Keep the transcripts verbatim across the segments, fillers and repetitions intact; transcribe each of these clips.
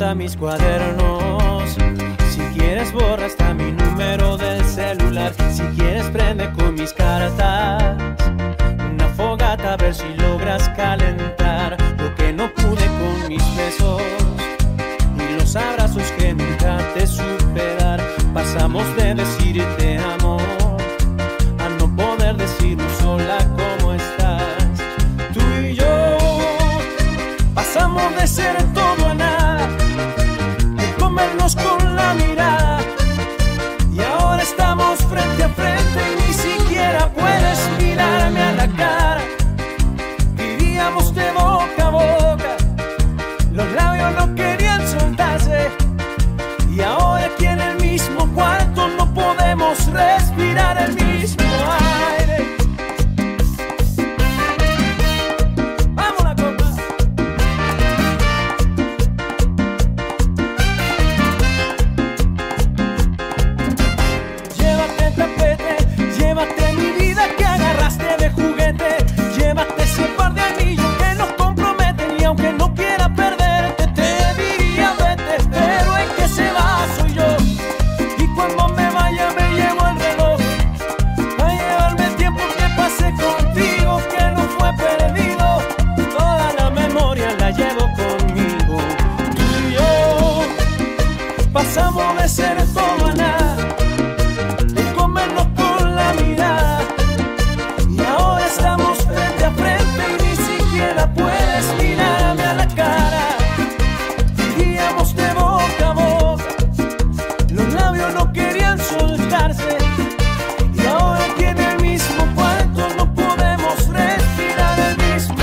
anota mis cuadernos. Si quieres borra hasta mi número del celular. Si quieres prende con mis cartas una fogata a ver si logras calentar lo que no pude con mis besos y los abrazos que nunca te supe dar. Pasamos de decir te amo a no poder decirnos sola cómo estás. Tú y yo pasamos de ser todo a nada, de comernos con la mirada, y ahora estamos frente a frente y ni siquiera puedes mirarme a la cara. Vivíamos de boca a boca, los labios no querían soltarse, y ahora aquí en el mismo cuarto no podemos respirar el mismo aire. Pasamos de ser todo a nada, de comernos con la mirada, y ahora estamos frente a frente y ni siquiera puedes mirarme a la cara. Vivíamos de boca a boca, los labios no querían soltarse, y ahora aquí en el mismo cuarto no podemos respirar el mismo aire.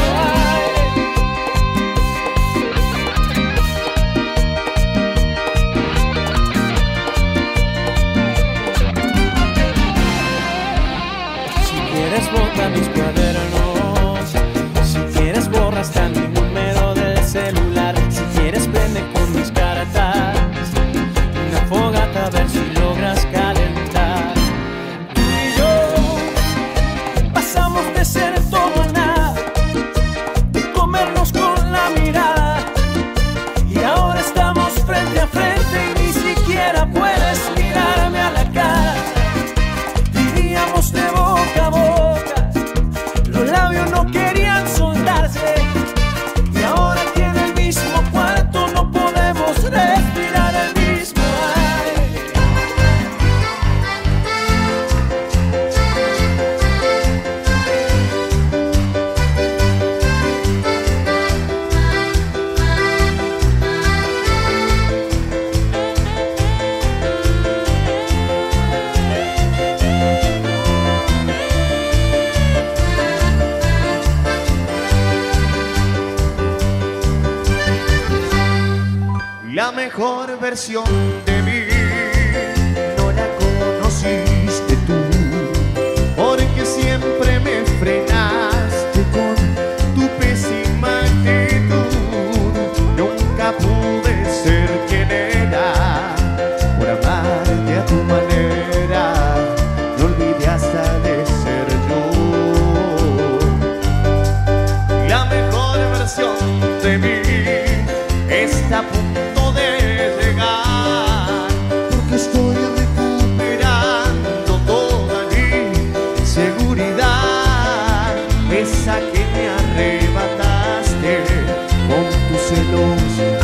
Bota mis cuadernos. Si quieres borra hasta mi número del celular. Si quieres prende con mis cartas una fogata a ver si logras calentar. Tú y yo pasamos de ser todo a nada, de comernos con la mirada, y ahora estamos frente a frente y ni siquiera puedes mirarme a la cara. Vivíamos de boca a boca, no querían soltarse, y ahora aquí en el mismo cuarto no podemos respirar el mismo aire. La mejor versión de mí no la conociste tú, porque siempre me frenaste con tu pésima actitud. Nunca pude ser quien era por amarte a tu manera. No olvidé hasta de ser yo. La mejor versión de mí está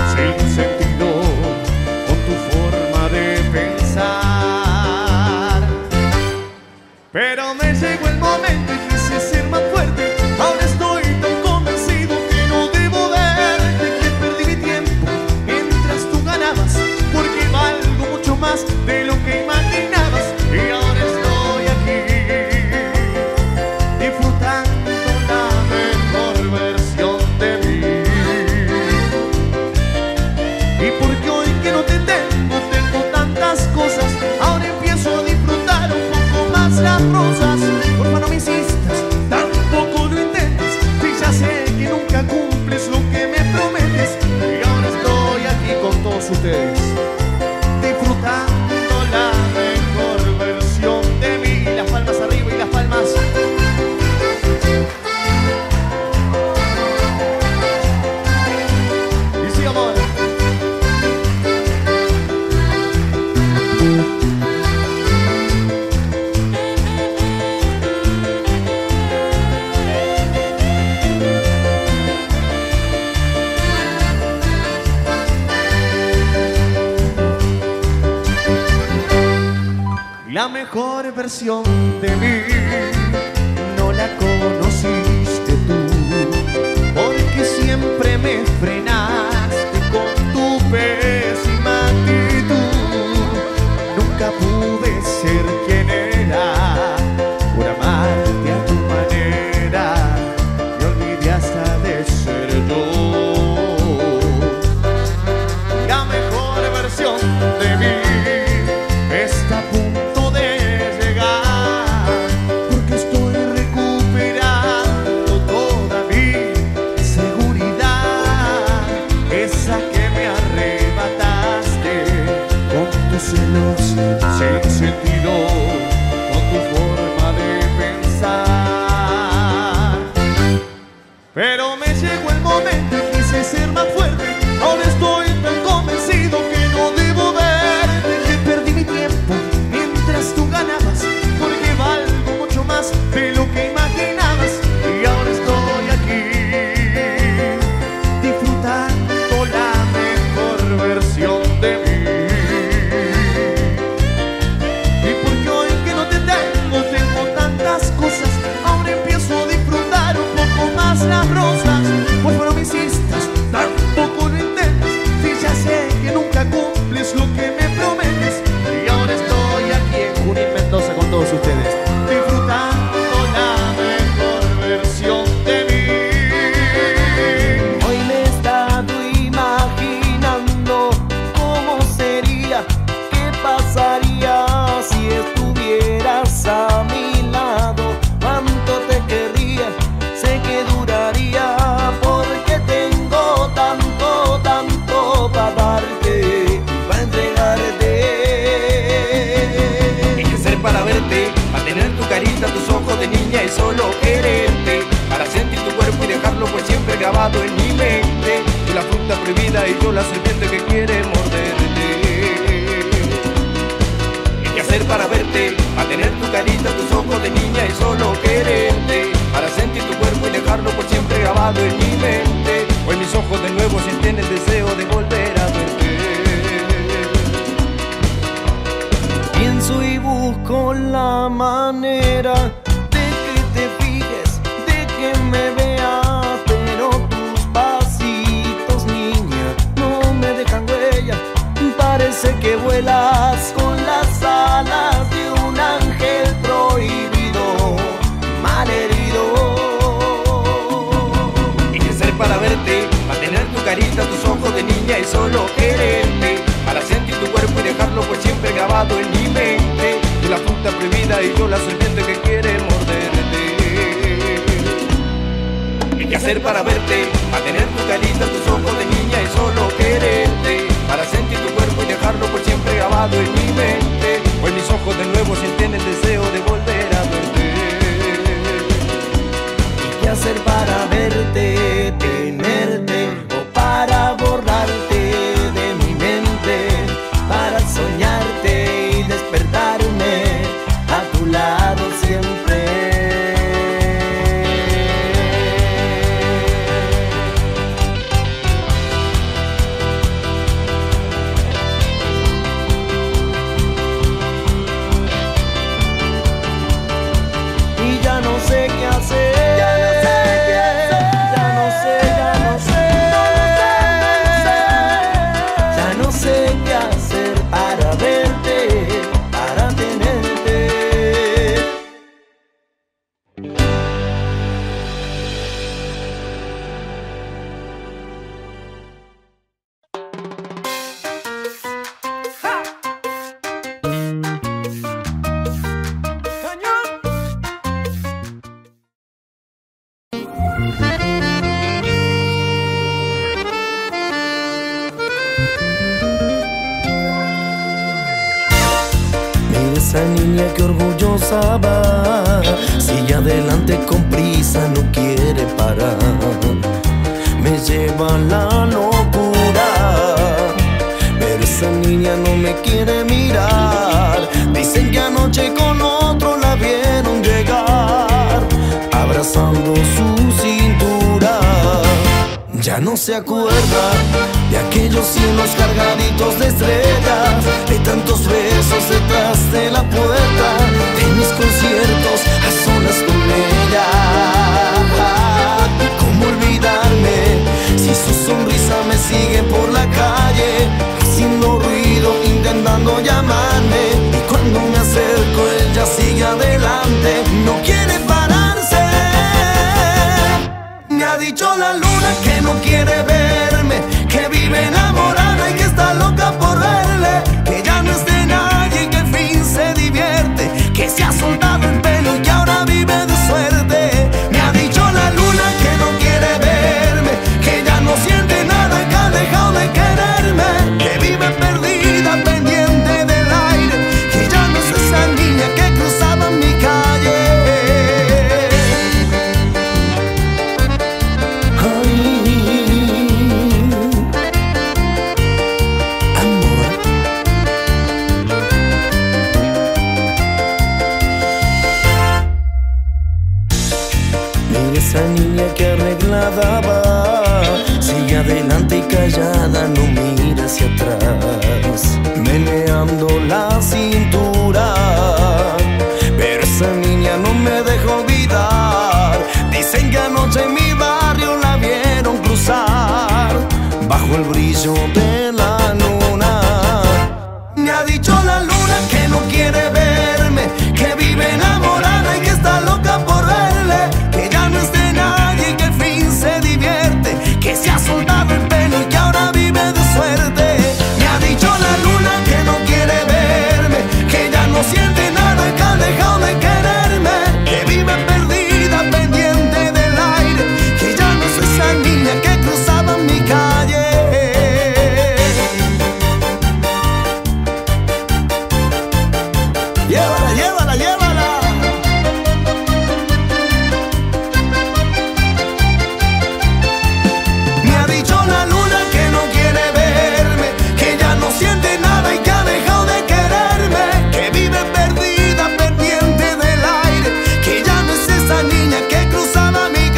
sin sentido, con tu forma de pensar. Pero me llegó el momento y quise ser más fuerte. Ahora estoy tan convencido que no debo verte, que perdí mi tiempo mientras tú ganabas, porque valgo mucho más de lo que imaginabas. Y ahora estoy aquí disfrutando la mejor versión de mí. Ahora empiezo a disfrutar un poco más las rosas. Porfa, no me insistas, tampoco lo intentes, si ya sé que nunca cumples lo que me prometes. Y ahora estoy aquí con todos ustedes disfrutando la la mejor versión de mí no la conociste tú, porque siempre me frenaste con tu pésima actitud. Nunca pude ser quien era por amarte a tu manera, me olvidé hasta de ser yo. La mejor versión de mí está a punto de llegar, porque estoy recuperando toda mi seguridad, esa que me arrebataste con tus celos sin sentido, con tu forma de pensar. Pero me llegó el momento y quise ser más fuerte, ahora estoy tan convencido que no debo verte. Que perdí mi tiempo mientras tú ganabas, porque valgo mucho más de lo que imaginabas. Y ahora estoy aquí disfrutando la mejor versión de mí. Y porque hoy que no te tengo, tengo tantas cosas, ahora empiezo a disfrutar un poco más las rosas. Pues no me hiciste tampoco lo intentas, si ya sé que nunca cumples lo que me prometes. Y ahora estoy aquí en Junín, Mendoza, con todos ustedes, disfrutando la mejor versión de mí. Hoy me he estado imaginando cómo sería, qué pasaría si estuvieras a mi lado. Cuánto te querría, sé que duraría, porque tengo tanto, tanto para darte, para entregarte. Hay que ser para verte, para tener tu carita, tus ojos de niña y solo quererte, para sentir tu cuerpo y dejarlo pues siempre grabado en mi mente. Tú la fruta prohibida y yo la serpiente que quiere morderte. Hay que hacer para verte, para tener tu carita, tus ojos de niña y solo quererte, para sentir tu cuerpo y dejarlo por siempre grabado en mi mente. Hoy mis ojos de nuevo sienten el deseo de volver a verte. Pienso y busco la manera de que te fijes, de que me veas, pero tus pasitos, niña, no me dejan huella. Parece que vuelas con las alas de un ángel prohibido, malherido. Hay que ser para verte, para tener tu carita, tus ojos de niña y solo quererte, para sentir tu cuerpo y dejarlo pues siempre grabado en mi mente. Tú la fruta prohibida y yo la serpiente que quiere morderte. Hay que hacer para verte, para tener tu carita, tus ojos de niña y solo quererte, para sentir tu cuerpo y dejarlo pues siempre grabado en mi mente. Hoy mis ojos de nuevo sienten el deseo de volver a verte. ¿Qué hacer para verte, tenerte o para borrarte de mi mente, para soñarte y despertarme a tu lado siempre? Y ya no sé qué hacer. Esa niña que orgullosa va, sigue adelante con prisa, no quiere parar, me lleva a la locura. Pero esa niña no me quiere mirar, dicen que anoche con otro la vieron llegar, abrazando su cintura. Ya no se acuerda de aquellos cielos cargaditos de estrellas, de tantos besos detrás de la puerta. conciertos a solas con ella. ¿Cómo olvidarme si su sonrisa me sigue por la calle, haciendo ruido, intentando llamarme? Y cuando me acerco ella sigue adelante, no quiere pararse. Me ha dicho la luna que no quiere verme, que vive enamorada y que está loca por verle, que ya no es de nadie y que al fin se divierte, que se ha soltado el pelo y que ahora vive de suerte. Me ha dicho la luna que no quiere verme, que ya no siente nada y que ha dejado de quererme, que vive perdida, pendiente del aire, que ya no es esa niña que cruzaba mi calle. Esa niña que arreglada va, sigue adelante y callada, no mira hacia atrás, meneando la cintura. Pero esa niña no me deja olvidar. Dicen que anoche en mi barrio la vieron cruzar bajo el brillo de la luna. Me ha dicho la luna que no quiere verme, que vive enamorada y que está loca por verle, que ya no es de nadie y que al fin se divierte, que se ha soltado el pelo y que ahora vive de suerte. Me ha dicho la luna que no quiere verme, que ya no siente nada y que ha dejado de quererme, que vive perdida, pendiente del aire, que ya no es esa niña que cruzaba mi calle. Llévala, llévala, llévala. Me ha dicho la luna que no quiere verme, que ya no siente nada y que ha dejado de quererme, que vive perdida, pendiente del aire, que ya no es esa niña que cruzaba mi calle.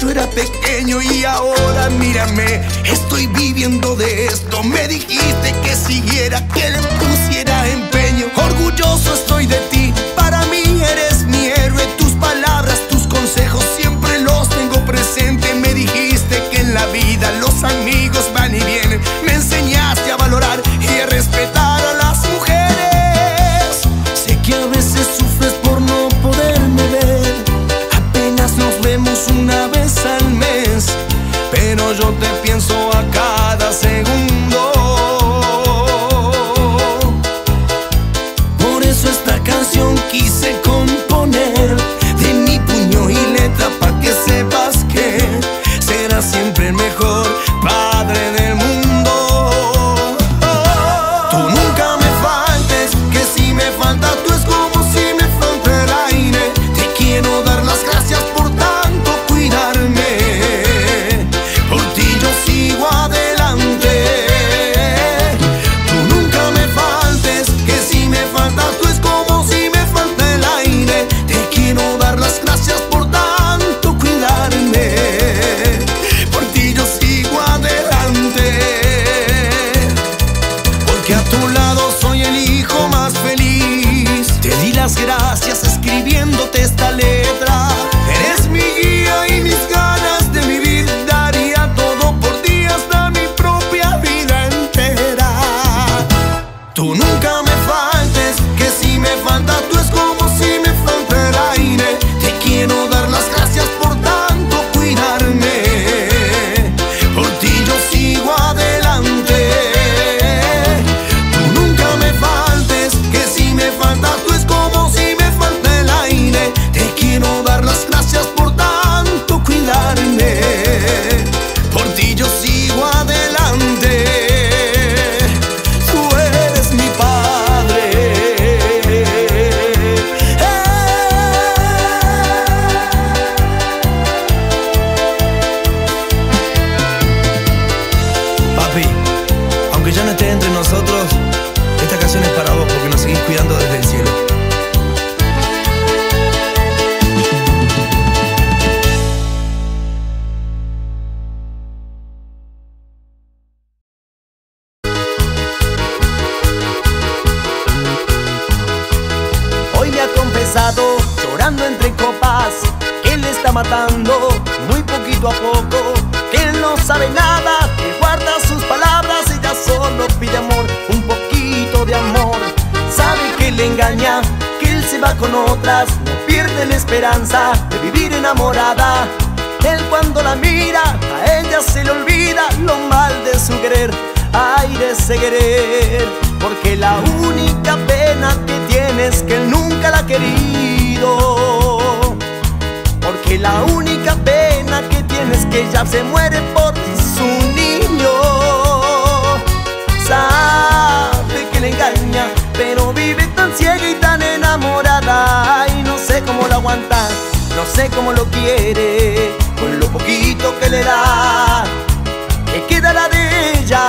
yo era pequeño y ahora mírame, estoy viviendo de esto. Me dijiste que siguiera, que le pusiera empeño. Orgulloso estoy de ti, para mí eres mi héroe. Tus palabras, tus consejos siempre los tengo presente. Me dijiste que en la vida los amigos van y vienen. Me enseñaste a valorar y a respetar a las mujeres. Sé que a veces sufres por no poderme ver, apenas nos vemos una vez al mes, pero yo te pienso a cada segundo. Por eso esta canción quise componer, de mi puño y letra, pa' que sepas que serás siempre el mejor padre del mundo. Tú nunca me faltes, que si me faltas tú es como si me falta el aire. Te quiero dar las gracias por tanto cuidarme, por ti yo sigo adelante. Tú nunca me faltes, que si me faltas tú es como si me falta el aire. Te quiero dar las gracias por tanto cuidarme, por ti yo sigo adelante. Porque a tu lado soy el hijo más feliz. Te di las gracias escribiéndote esta letra. Eres mi guía y mis ganas de vivir. Daría todo por ti, hasta mi propia vida entera. Tú nunca me faltes, que si me faltas tú es como si me falta el aire. Te quiero dar las gracias por tanto cuidarme, por ti yo sigo adelante. Tú nunca me faltes, que si me faltas tú es como si me falta el aire. Te quiero dar las gracias por tanto cuidarme, por ti yo sigo adelante. Tú eres mi padre. Papi, aunque ya no estés entre nosotros, esta canción es para vos porque nos seguís cuidando desde el cielo. Hoy me ha confesado, llorando entre copas, que él está matando muy poquito a poco, que él no sabe nada, que guarda sus palabras. Ella solo pide amor, un poquito de amor. Sabe que le engaña, que él se va con otras, no pierde la esperanza de vivir enamorada. Él cuando la mira, a ella se le olvida lo mal de su querer, ay de ese querer. Porque la única pena que tiene es que él nunca la ha querido. Porque la única pena que tiene es que ella se muere por su niño. Sabe que le engaña, pero vive tan ciega y tan enamorada. Ay, no sé cómo lo aguanta, no sé cómo lo quiere, con lo poquito que le da, que queda la de ella.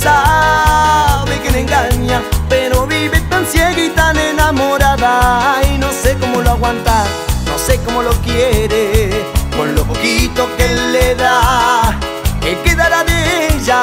Sabe que le engaña, pero vive tan ciega y tan enamorada. Ay, no sé cómo lo aguanta, no sé cómo lo quiere, con lo poquito que le da, que quedará de ella.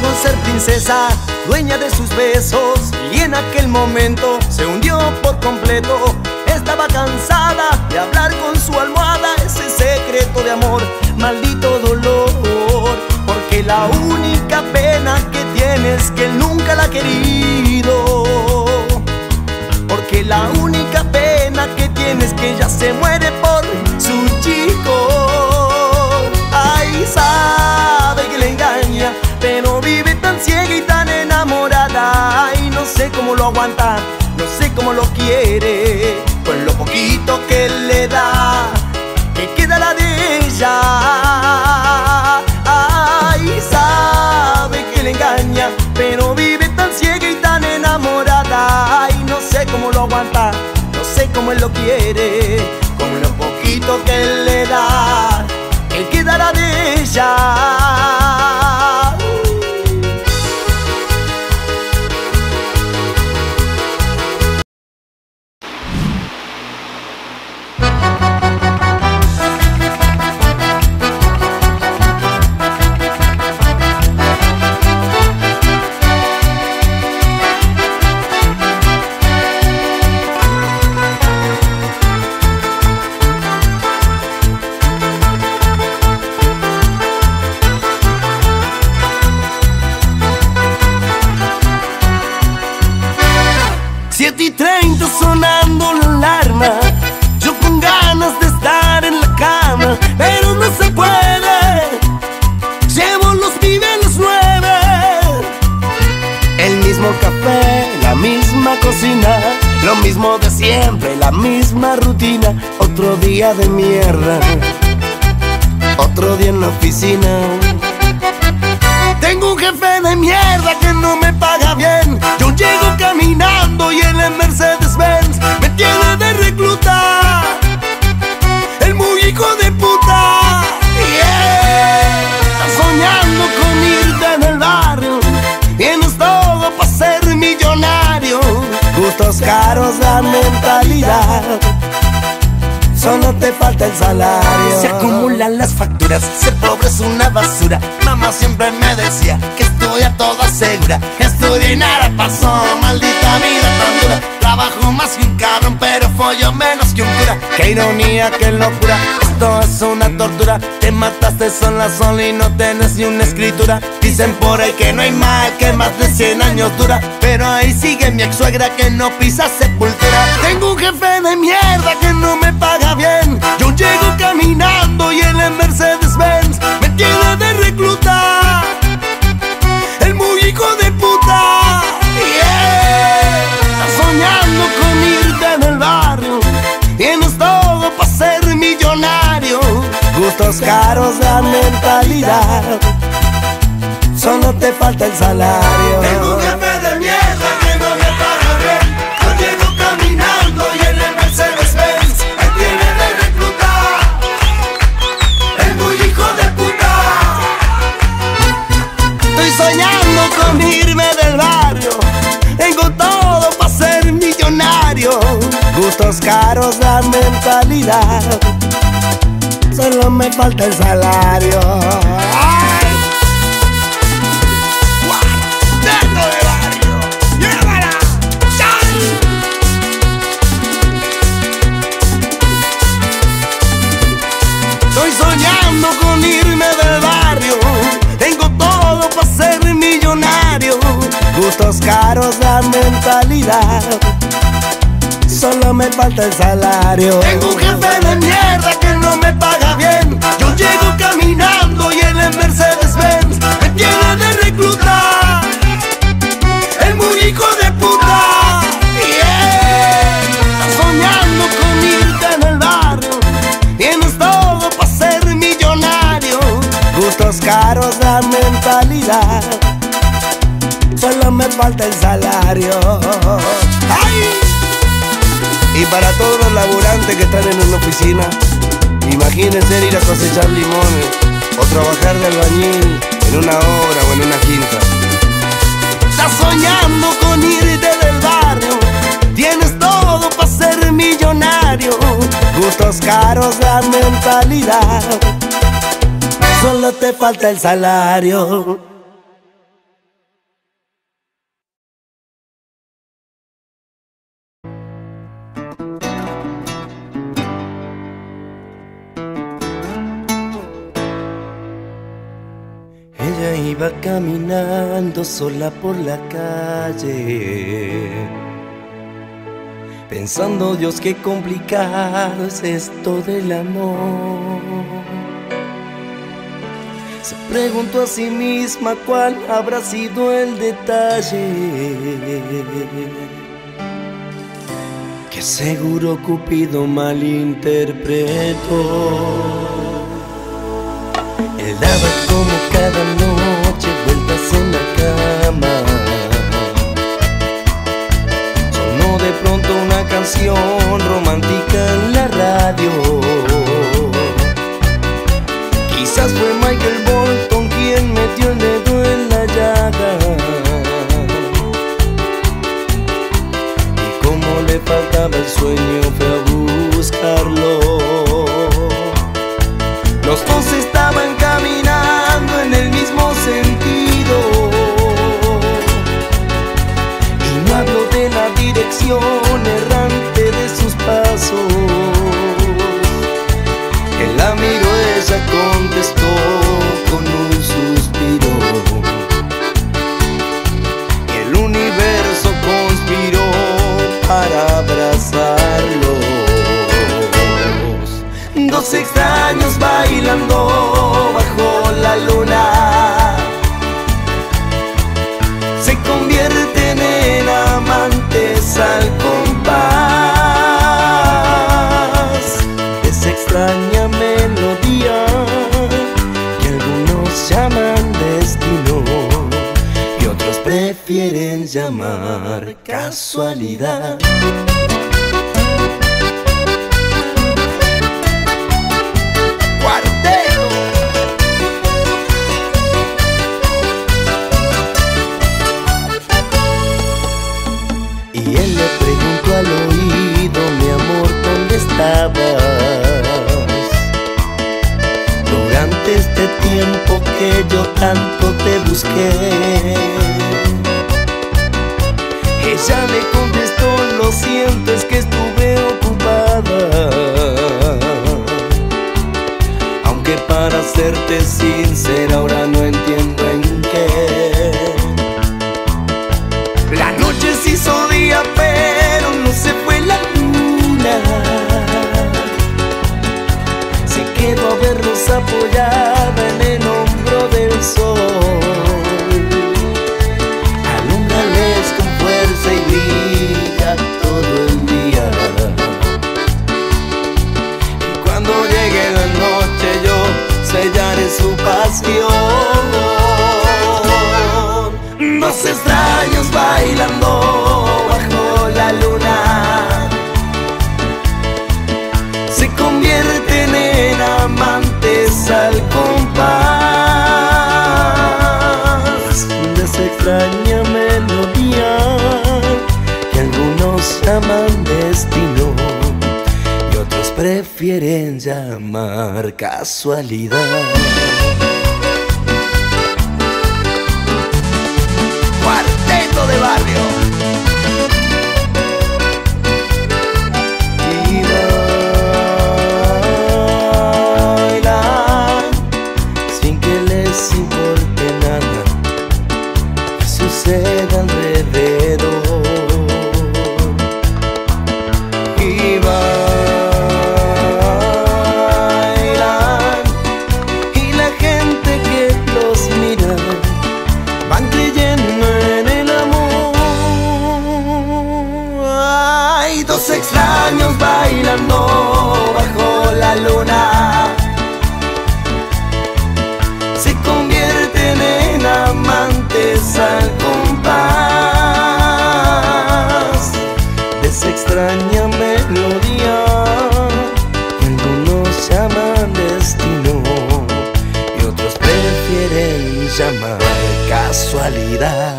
Con ser princesa, dueña de sus besos, y en aquel momento se hundió por completo. Estaba cansada de hablar con su almohada ese secreto de amor, maldito dolor. Porque la única pena que tiene es que él nunca la ha querido. Porque la única pena que tiene es que ella se muere por su chico. Ay, sabe que le engaña, pero vive tan ciega y tan enamorada. Ay, no sé cómo lo aguanta, no sé cómo lo quiere, con lo poquito que le da, que queda la de ella. lo quiere, con lo poquito que él le da, él quedará de ella. siete y treinta sonando la alarma, yo con ganas de estar en la cama, pero no se puede, llevo los pibes los nueve. El mismo café, la misma cocina, lo mismo de siempre, la misma rutina. Otro día de mierda, otro día en la oficina. Tengo un jefe de mierda que no me paga bien, yo llego caminando y él en Mercedes-Benz me tiene de recluta, el muy hijo de puta. Yeah. Estás soñando con irte en el barrio, tienes todo para ser millonario. Gustos caros, la mentalidad, solo te falta el salario. Se acumulan las facturas, ser pobre es una basura. Mamá siempre me decía que estoy a toda segura. Estudié y nada pasó, maldita vida tan dura. Trabajo más que un cabrón, pero follo menos que un cura. Qué ironía, qué locura, esto es una tortura. Te mataste sola, sola y no tenés ni una escritura. Dicen por ahí que no hay mal que más de cien años dura, pero ahí sigue mi ex suegra que no pisa sepultura. Tengo un jefe de mierda que no me paga bien, yo llego caminando y él en Mercedes-Benz me tiene de recluta, el muy hijo de puta. Yeah. Estás soñando con irte en el barrio, tienes todo para ser millonario. Gustos caros, la mentalidad, solo te falta el salario. Tengo un jefe de mierda que no me paga bien, yo llego caminando y él en Mercedes-Benz. Soñando con irme del barrio, tengo todo para ser millonario. Gustos caros, la mentalidad, solo me falta el salario. ¡Ay! ¡Dentro del barrio! ¡Llévala! ¡Ay! Estoy soñando con irme del barrio, tengo todo para ser millonario. Gustos caros, la mentalidad, solo me falta el salario. Tengo un jefe de mierda que no me paga bien, yo llego caminando y él en Mercedes-Benz me tiene de recluta, el muy hijo de puta. Yeah. Estás soñando con irte en el barrio, tienes todo para ser millonario. Gustos caros, la mentalidad, solo me falta el salario. ¡Ay! Y para todos los laburantes que están en una oficina, imagínense ir a cosechar limones o trabajar de albañil en una obra o en una quinta. Estás soñando con irte del barrio, tienes todo para ser millonario. Gustos caros, la mentalidad, solo te falta el salario. Ella iba caminando sola por la calle, pensando, Dios, qué complicado es esto del amor. Se preguntó a sí misma cuál habrá sido el detalle que seguro Cupido malinterpretó. Él daba como cada noche vueltas en la cama, sonó de pronto una canción romántica prefieren llamar casualidad. Y él le preguntó al oído: mi amor, ¿dónde estabas durante este tiempo que yo tanto te busqué? Ella le contestó: lo siento, es que estuve ocupada. Aunque para serte sincera ahora no entiendo en qué. La noche se hizo día pero no se fue la luna. Se quedó a vernos apoyada en el hombro del sol. Su pasión, dos extraños bailando bajo la luna, se convierten en amantes al compás de esa extraña melodía que algunos llaman destino y otros prefieren llamar casualidad. De barrio. Y bailan sin que les importe nada que suceda alrededor. Y bailan y la gente que los mira van creyendo en dos extraños bailando bajo la luna, se convierten en amantes al compás de esa extraña melodía que algunos llaman destino y otros prefieren llamar casualidad.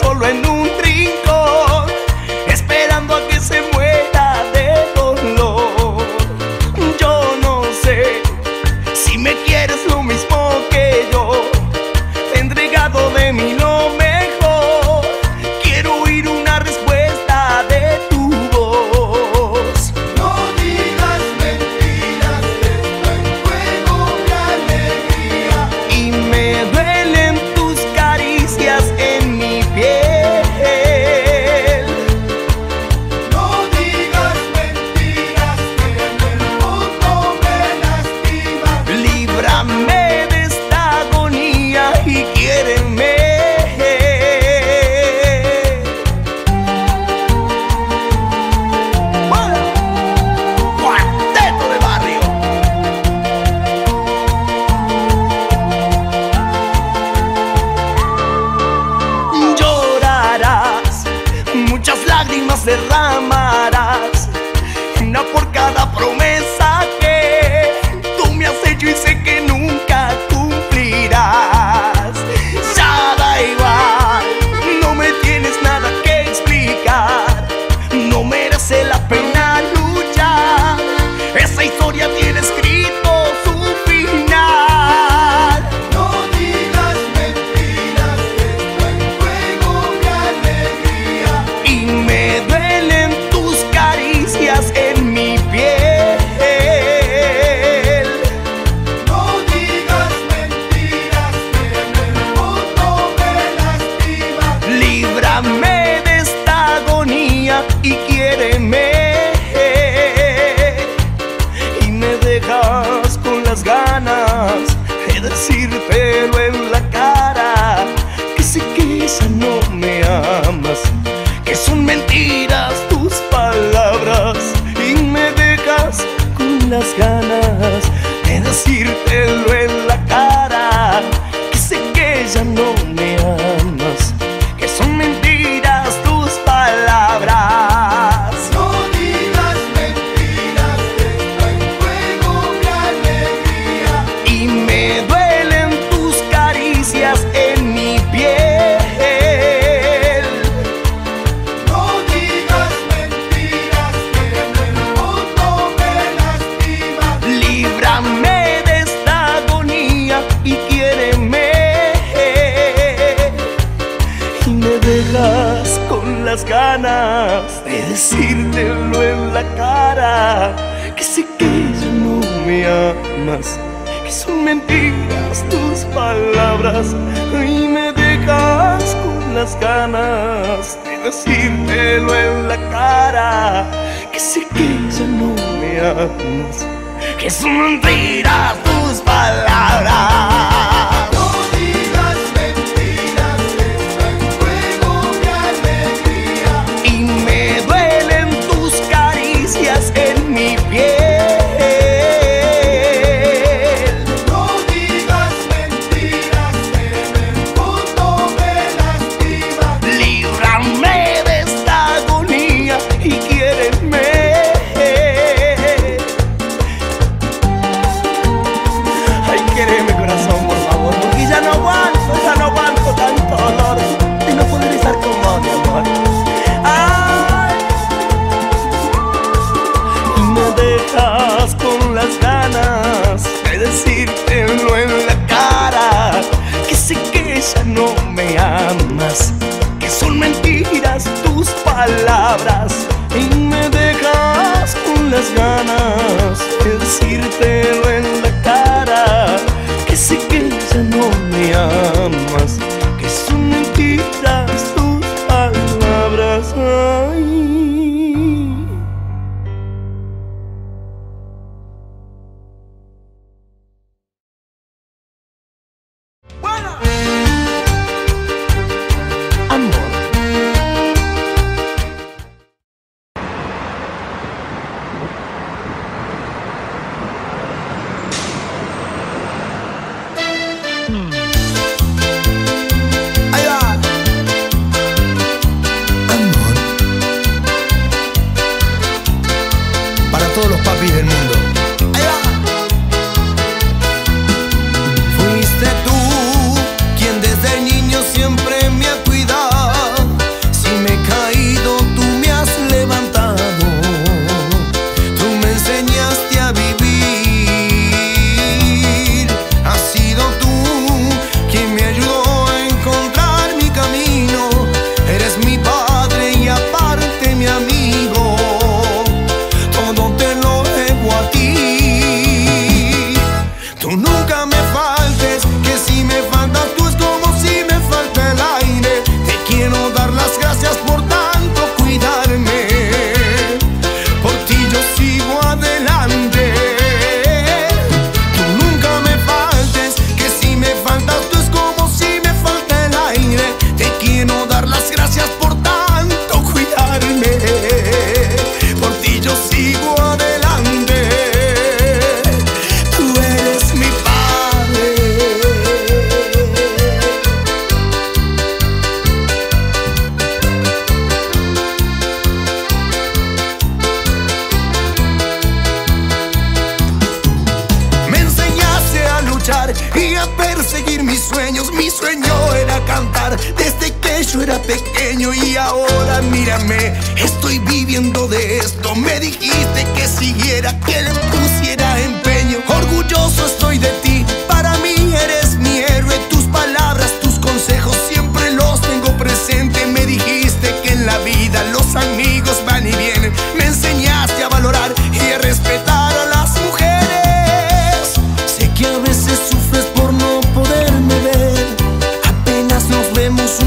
Solo en un rincón, esperando a que se muera de dolor. Yo no sé si me quieres lo mismo que yo. Te he entregado de mí lo mejor. Quiero oír una respuesta de tu voz. No digas mentiras, está en juego mi alegría. Y me duelen tus caricias en derramarás, una por cada promesa que tú me has hecho y sé que nunca cumplirás. Ya da igual, no me tienes nada que explicar, no merece la pena luchar, esa historia tiene escrito. Sácame de esta agonía y quiéreme. Y me dejas con las ganas de decírtelo en la cara, que sé que quizá no me amas, que son mentiras tus palabras. Y me dejas con las ganas de decírtelo en la cara, que sé que ya no me amas, que son mentiras tus palabras. No digas mentiras, que está en juego mi alegría. Y me duelen tus caricias en mi piel. No digas mentiras, que en el mundo me lastimas. Líbrame y quiéreme. Y me dejas con las ganas de decírtelo en la cara, que sé que ya no me amas, que son mentiras tus palabras. Y me dejas con las ganas de decírtelo en la cara, que sé que ya no me amas, que son mentiras tus palabras. No digas mentiras, que está en juego mi alegría. Y me duelen tus caricias en mi piel. No digas mentiras, que en el mundo me lastimas. Líbrame de esta agonía y quiéreme. Quiéreme, corazón, por favor, porque ya no aguanto, ya no aguanto tanto dolor de no poder estar con vos, mi amor. Ay, y me dejas con las ganas de decírtelo en la cara, que sé que ya no me amas, que son mentiras tus palabras. Y me dejas con las ganas de decírtelo en la cara, que sé que ya no me amas, que son mentiras tus palabras. Ay.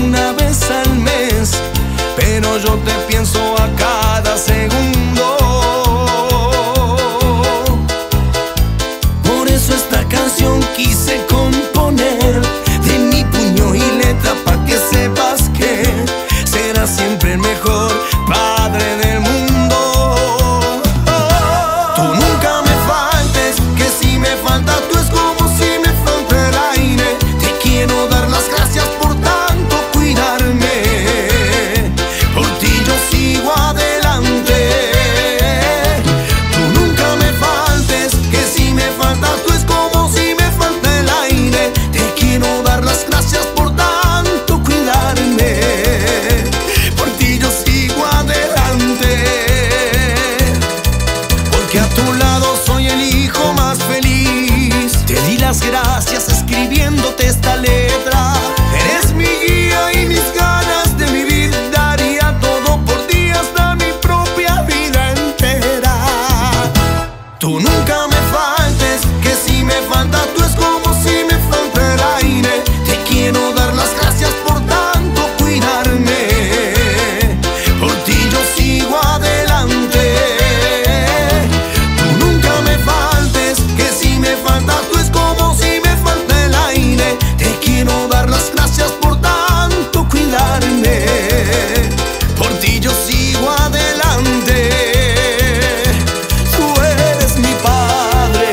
Una vez al mes mundo, yo te pienso a cada segundo. Por eso esta canción quise componer, de mi puño y letra, pa' que sepas que será siempre el mejor padre del mundo. Tú nunca me faltes, que si me faltas tú es como si me falta el aire. Te quiero dar las gracias por tanto cuidarme, por ti yo sigo adelante. Tú nunca me faltes, que si me faltas tú es como si me falta el aire. Te quiero dar las gracias por tanto cuidarme, por ti yo sigo adelante. Porque a tu lado soy el hijo más feliz, te di las gracias escribiéndote esta letra. Eres mi guía y mis ganas de vivir, daría todo por ti, hasta mi propia vida entera. Tú nunca me faltes, que si me faltas tú es como si me falta el aire. Te quiero dar las gracias por tanto cuidarme, por ti yo sigo adelante. Tú nunca me faltes, que si me faltas tú es como si me falta el aire. Te quiero dar las gracias por tanto cuidarme, por ti yo sigo adelante. Tú eres mi padre.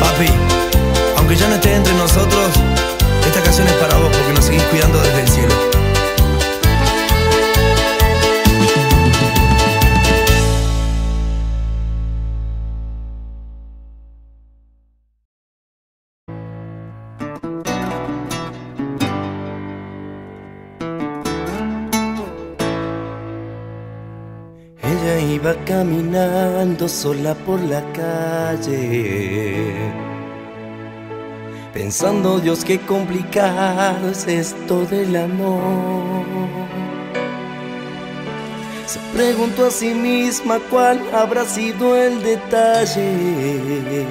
Papi, aunque ya no estés entre nosotros, esta canción es para vos porque nos seguís cuidando desde el cielo. Ella iba caminando sola por la calle, pensando, Dios, qué complicado es esto del amor. Se preguntó a sí misma cuál habrá sido el detalle,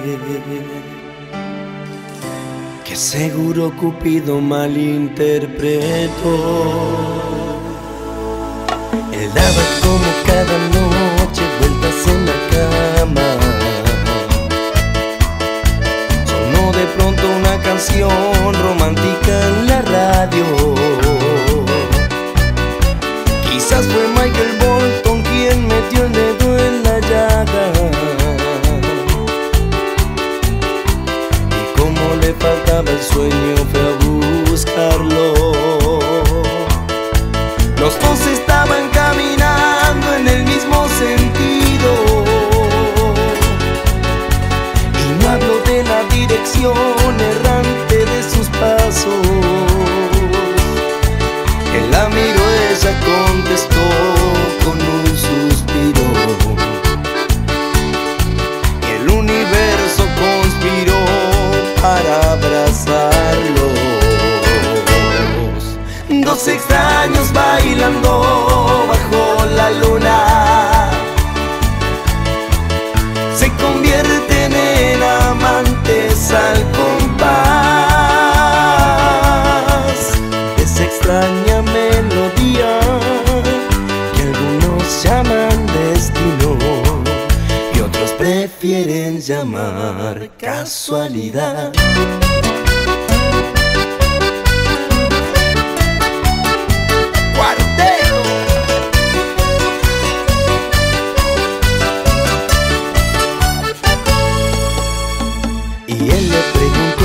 que seguro Cupido malinterpretó. Él daba como cada noche vueltas en la cama, sonó de pronto una canción romántica en la radio. Quizás fue Michael Bolton quien metió el dedo en la llaga, y como le faltaba el sueño fue a buscarlo. Los dos estaban caminando en el mismo sentido, y no hablo de la dirección errante de sus pasos. Él la miró, ella contestó con un suspiro, y el universo conspiró para abrazarlo. Dos extraños bailando bajo la luna se convierten en amantes al compás de esa extraña melodía que algunos llaman destino y otros prefieren llamar casualidad.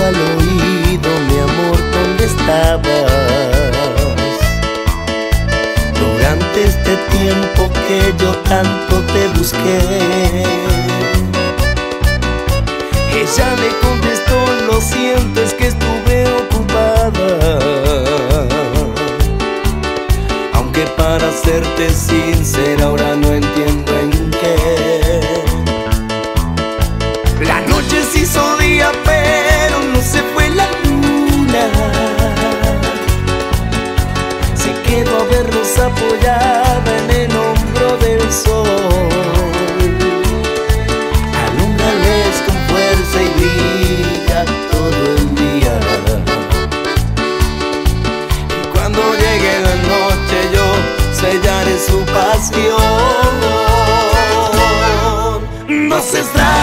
Al oído, mi amor, ¿dónde estabas durante este tiempo que yo tanto te busqué? Ella le contestó, lo siento, es que estuve ocupada, aunque para serte sincera ahora no entiendo en qué. La noche se hizo día, pero se fue la luna, se quedó a vernos apoyada en el hombro del sol. Alúmbrale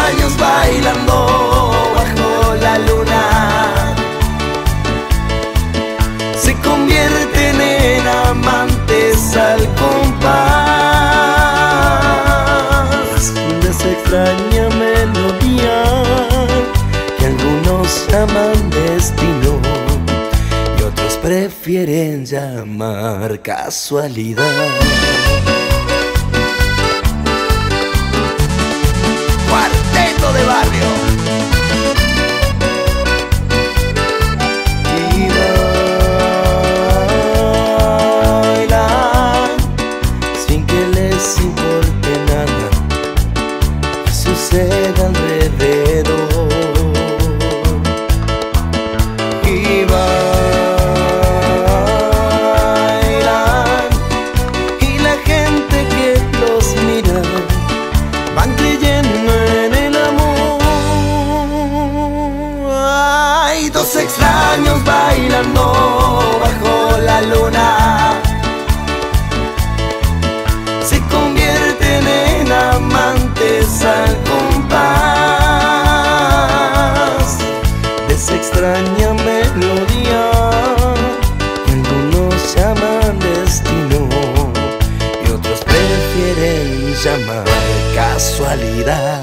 años bailando bajo la luna, se convierten en amantes al compás de esa extraña melodía que algunos llaman destino y otros prefieren llamar casualidad. De barrio y bailan sin que les importe nada que suceda alrededor, y bailan y la gente que los mira van creyendo en dos extraños bailando bajo la luna, se convierten en amantes al compás de esa extraña melodía que algunos llaman destino y otros prefieren llamar casualidad.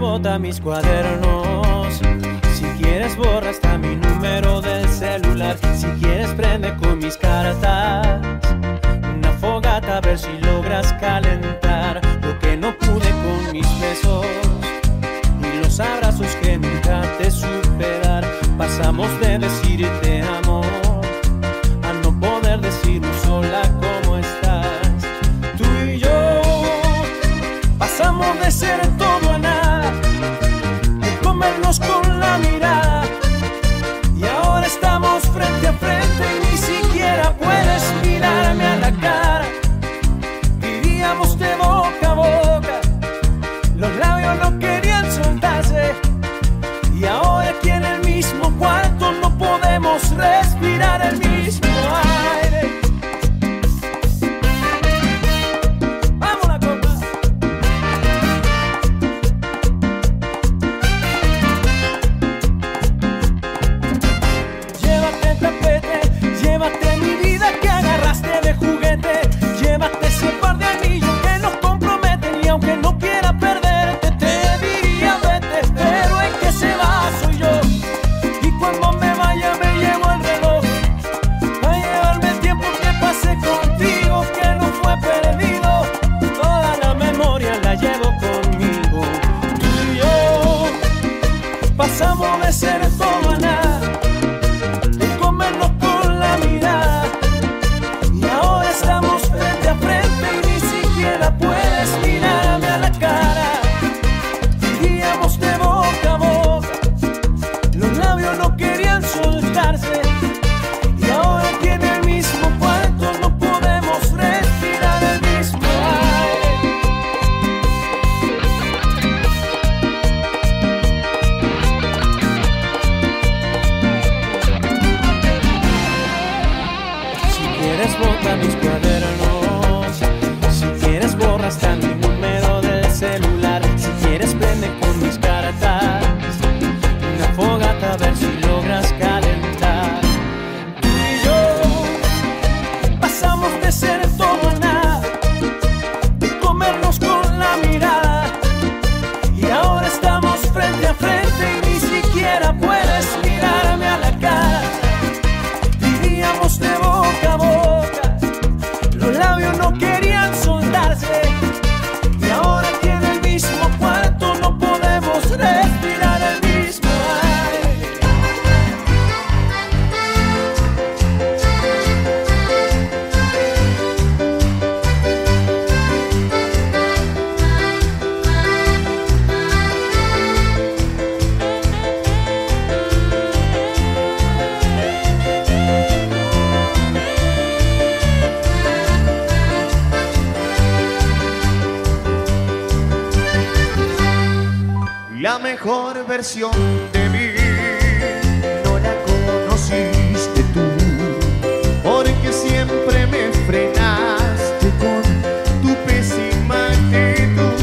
Bota mis cuadernos, si quieres borra hasta mi número del celular, si quieres prende con mis cartas una fogata a ver si logras calentar lo que no pude con mis besos ni los abrazos que nunca te superar. Pasamos de decirte amor a no poder decirnos sola cómo estás. Tú y yo pasamos de ser todo a nada, con la mirada, y ahora estamos frente a frente y ni siquiera puedes mirarme a la cara. Vivíamos de boca a boca, los labios no querían soltarse, y ahora aquí en el mismo cuarto no podemos respirar el mismo aire. versión de mí no la conociste tú, porque siempre me frenaste con tu pésima actitud.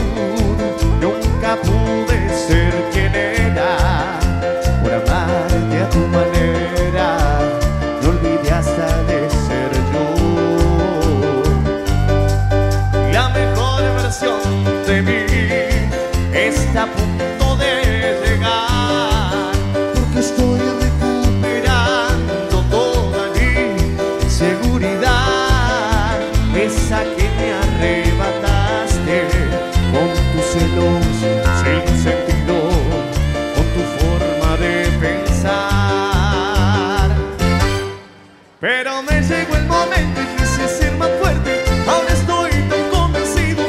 Nunca pude ser quien era por amarte a tu manera. No olvidé hasta de ser yo. La mejor versión de mí está a punto de llegar, porque estoy recuperando toda mi seguridad, esa que me arrebataste con tus celos sin sentido, con tu forma de pensar. Pero me llegó el momento y quise ser más fuerte. Ahora estoy tan convencido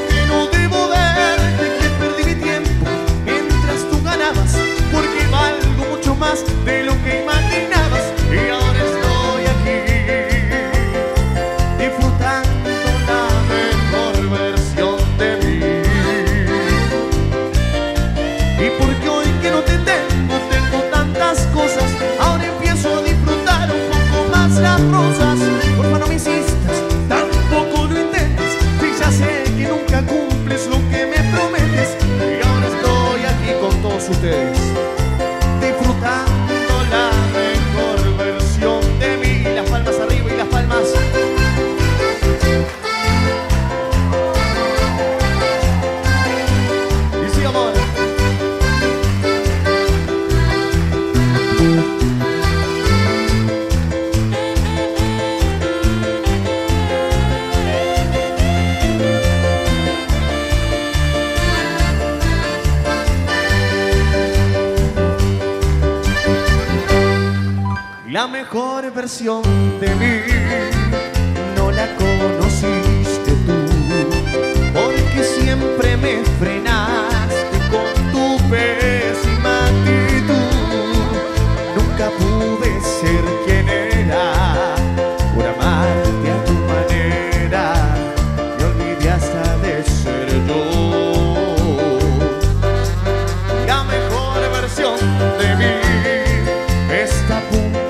que no debo verte, que perdí mi tiempo mientras tú ganabas, porque valgo mucho más de lo que imaginabas. Y ahora estoy aquí disfrutando la mejor versión de mí. Y porque hoy que no te tengo, tengo tantas cosas, ahora empiezo a disfrutar un poco más las rosas. Porfa, no me insistas, tampoco lo intentes, si ya sé que nunca cumples lo que me prometes. Y ahora estoy aquí con todos ustedes disfrutando la mejor versión de mí. Las palmas arriba y las palmas. Y sí, amor. La mejor versión de mí no la conociste tú, porque siempre me frenaste con tu pésima actitud. Nunca pude ser quien era por amarte a tu manera. Me olvidé hasta de ser yo. La mejor versión de mí está a punto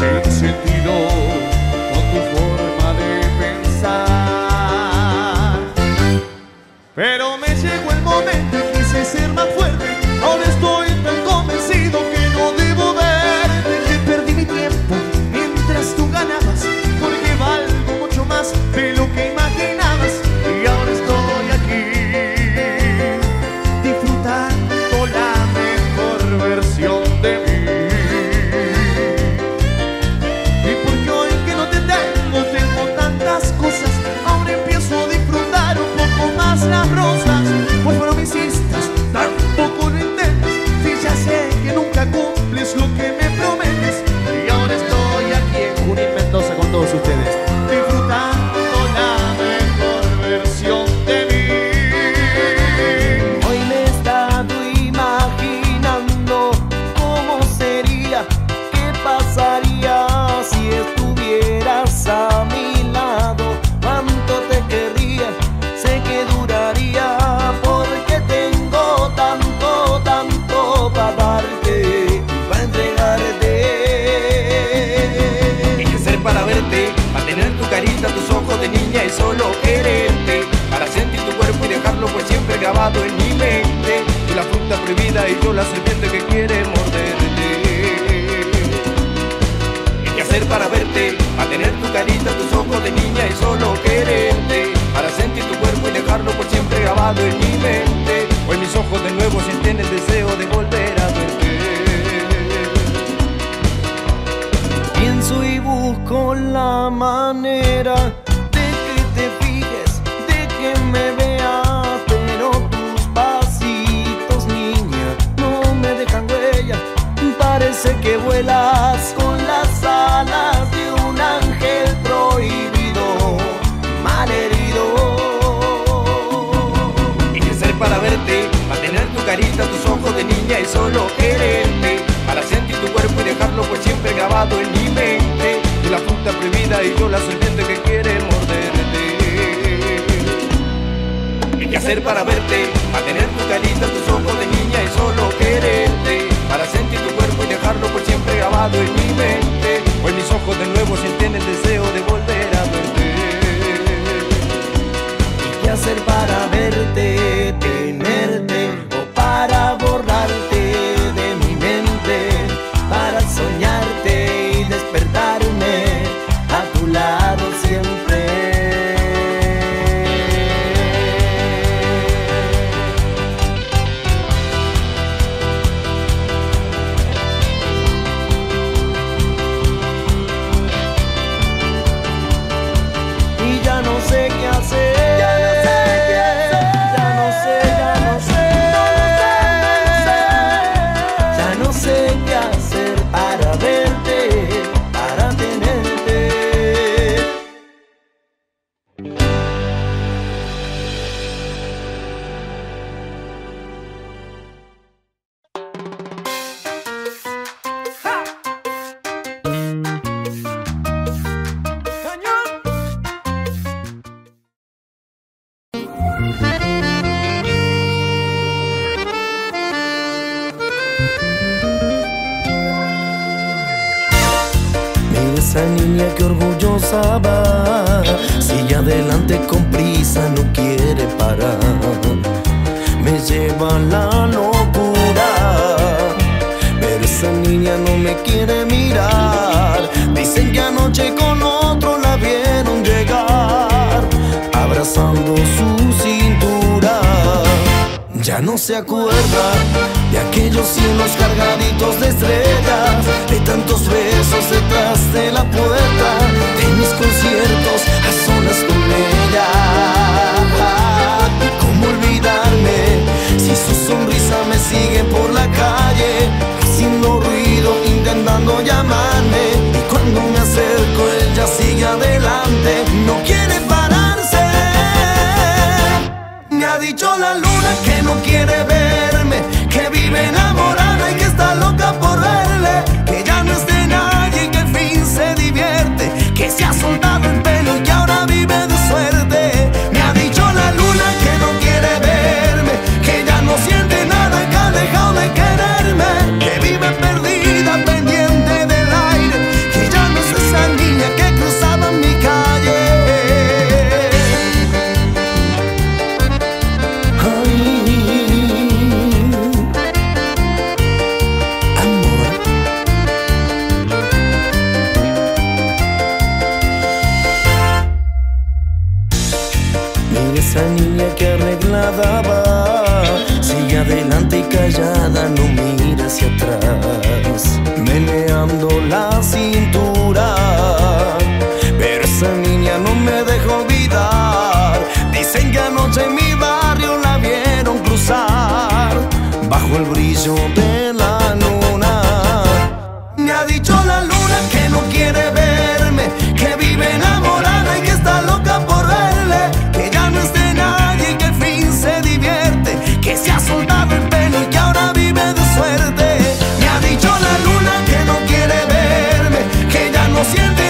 sin sentido, con tu forma de pensar. Pero me llegó el momento y quise ser más fuerte. Ahora estoy tan convencido que no debo verte, que perdí mi tiempo mientras tú ganabas, porque valgo mucho más de lo que imaginabas. Y ahora estoy aquí disfrutando la mejor versión de mí. Ahora empiezo a disfrutar un poco más las rosas. Porfa, no me insistas, tampoco lo intentes, si ya sé que nunca cumples lo que me prometes. Y ahora estoy aquí en Junín, Mendoza, con todos ustedes disfrutando la mejor versión de mí. Hoy me he estado imaginando cómo sería, qué pasaría si estuvieras a mí. Solo quererte, para sentir tu cuerpo y dejarlo pues siempre grabado en mi mente. Tú la fruta prohibida y yo la serpiente que quiere morderte. ¿Qué hacer para verte? Mantener tu carita, tus ojos de niña y solo quererte, para sentir tu cuerpo y dejarlo por siempre grabado en mi mente. Hoy mis ojos de nuevo sienten el deseo de volver a verte. Pienso y busco la manera me veas, pero tus pasitos, niña, no me dejan huella. Parece que vuelas con las alas de un ángel prohibido, malherido. ¿Y qué hacer para verte? Mantener tu carita, tus ojos de niña y solo quererte, para siempre grabado en mi mente, de la fruta prohibida y yo la serpiente que quiere morderte. ¿Qué hay que hacer para verte? Mantener tu carita, tus ojos de niña y solo quererte, para sentir tu cuerpo y dejarlo por siempre grabado en mi mente. Hoy mis ojos de nuevo sienten el deseo de volver a verte. ¿Qué hacer para verte, tenerte o para borrarte? Soñarte y despertarme a tu lado siempre. Y ya no sé qué hacer. Esa niña que orgullosa va, sigue adelante con prisa, no quiere parar. Me lleva a la locura, pero esa niña no me quiere mirar. Dicen que anoche con otro la vieron llegar, abrazando su cintura. Ya no se acuerda de aquellos cielos cargaditos de estrellas, de tantos besos detrás de la puerta, de mis conciertos a solas con ella. ¿Cómo olvidarme si su sonrisa me sigue por la calle, haciendo ruido, intentando llamarme? Y cuando me acerco ella sigue adelante, no quiere pararse. Me ha dicho la luna que no quiere verme, que vive enamorada y que está loca por verle, que ya no es de nadie y que al fin se divierte, que se ha soltado el pelo y que ahora vive de suerte. Me ha dicho la luna que no quiere verme, que ya no siente nada, que ha dejado de quererme, que vive perdida, pendiente del aire, que ya no es esa niña que cruzaba mi calle. Esa niña que arreglada va, sigue adelante y callada, no mira hacia atrás, meneando la cintura. Pero esa niña no me deja olvidar. Dicen que anoche en mi barrio la vieron cruzar, bajo el brillo de la luna. Me ha dicho la luna que no quiere verme, que vive enamorada y que está loca por verle, que se ha soltado el pelo y que ahora vive de suerte. Me ha dicho la luna que no quiere verme, que ya no siente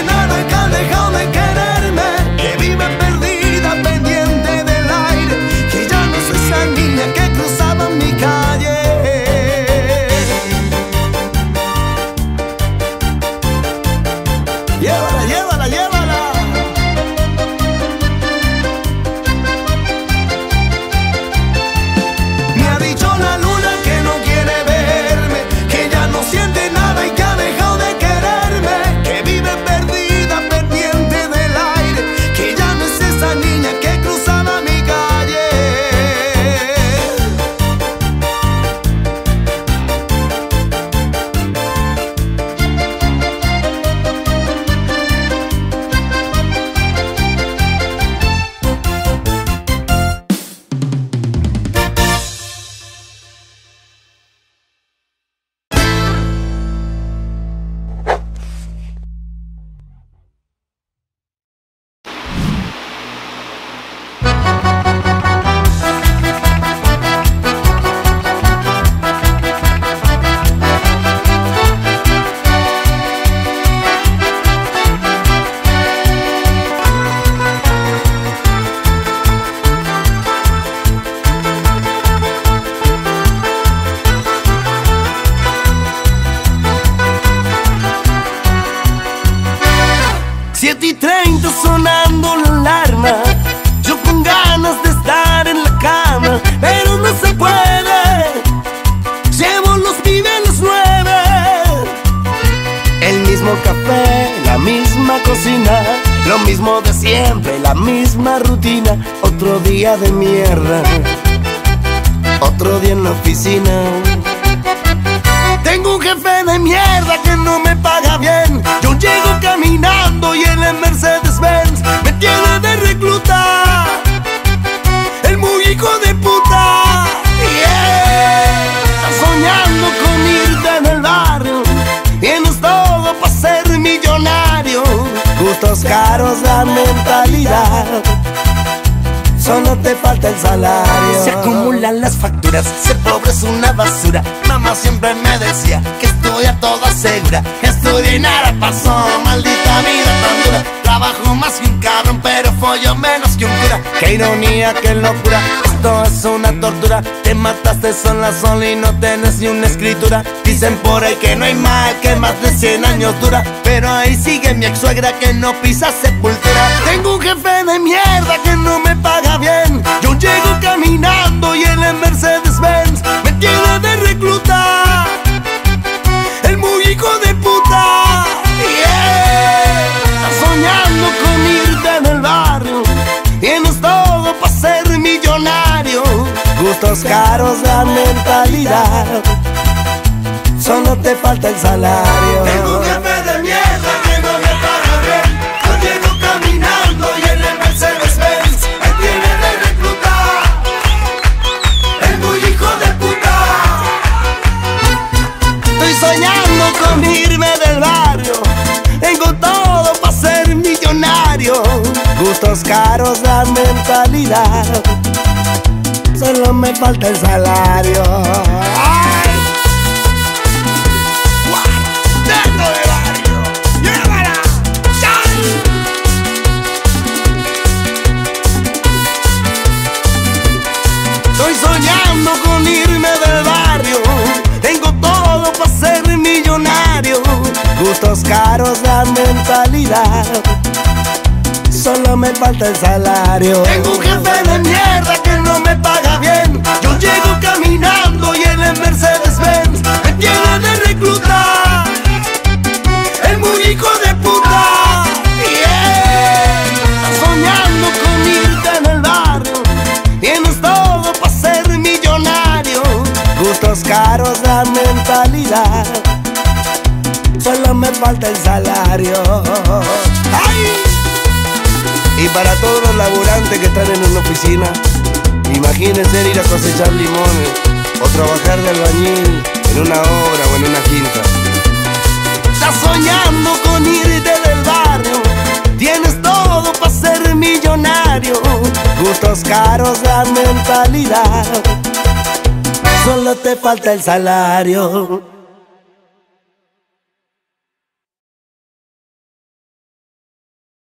café, la misma cocina, lo mismo de siempre, la misma rutina. Otro día de mierda, otro día en la oficina. Tengo un jefe de mierda que no me paga bien. Yo llego caminando y en el Mercedes-Benz me tiene de recluta, el muy hijo de puta. Yeah. Estás soñando con irte en el barrio, tienes todo para ser millonario. Gustos caros, la mentalidad, solo te falta el salario. Se acumulan las facturas, ser pobre es una basura. Mamá siempre me decía que estudia toda segura. Estudié y nada pasó, maldita vida tan dura. Trabajo más que un cabrón, pero follo menos que un cura. Qué ironía, qué locura, esto es una tortura. Te mataste sola, sola y no tenés ni una escritura. Dicen por ahí que no hay mal que más de cien años dura, pero ahí sigue mi ex suegra que no pisa sepultura. Tengo un jefe de mierda que no me paga bien. Yo llego caminando y en el Mercedes-Benz me tiene de recluta, el muy hijo de puta. Yeah. Estás soñando con irte en el barrio, tienes todo para ser millonario. Gustos caros, la mentalidad, solo te falta el salario. Tengo un jefe de mierda que no me paga bien. Yo llego caminando y en el Mercedes-Benz con irme del barrio, tengo todo para ser millonario. Gustos caros, la mentalidad, solo me falta el salario. ¡Ay! ¡Guarda de barrio! ¡Llévala! ¡Ay! Estoy soñando con irme del barrio, tengo todo para ser millonario, gustos caros, la mentalidad, solo me falta el salario. Tengo un jefe de mierda que no me paga bien. Yo llego caminando y en el Mercedes-Benz me tiene de recluta, el muy hijo de puta. Yeah. Estás soñando con irte en el barrio, tienes todo para ser millonario. Gustos caros, la mentalidad, solo me falta el salario. ¡Ay! Y para todos los laburantes que están en una oficina, imagínense ir a cosechar limones o trabajar de albañil en una obra o en una quinta. Estás soñando con irte del barrio, tienes todo para ser millonario. Gustos caros, la mentalidad, solo te falta el salario.